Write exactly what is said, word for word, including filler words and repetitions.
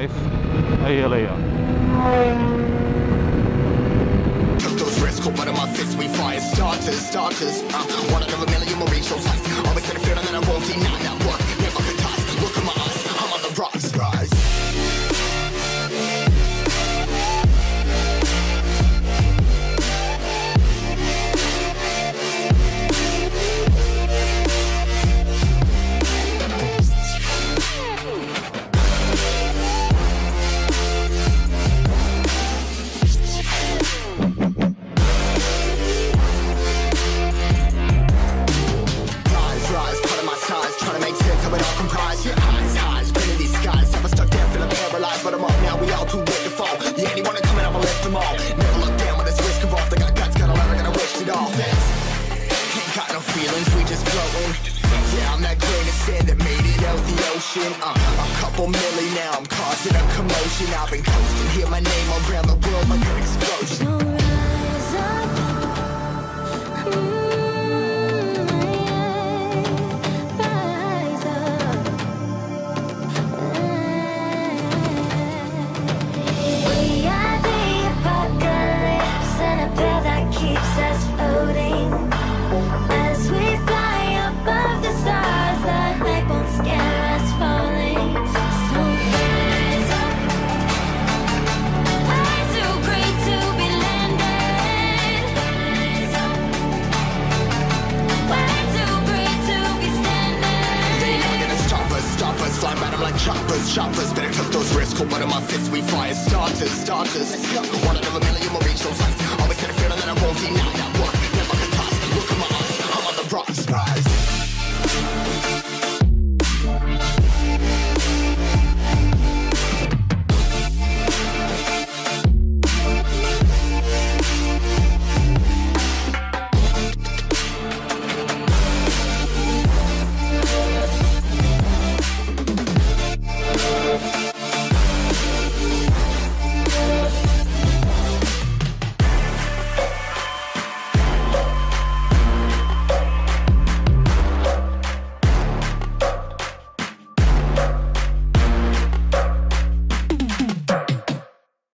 life a year later. Took those risks, cold blood in my fist, we fire starters, starters. Uh, one out of a million will reach those heights. Always in a feeling that I won't deny that work. Never ties, look in my eyes, I'm on the rocks, rise. Uh, a couple million now, I'm causing a commotion. I've been coasting, hear my name around the world like an explosion. So rise up, mm, yeah. Rise up, yeah. We are the apocalypse and a bell that keeps us floating. As we fly above the stars, the night won't scare us. Choppers, choppers, better cut those risks. Cold blood in my fists, we fire starters, starters.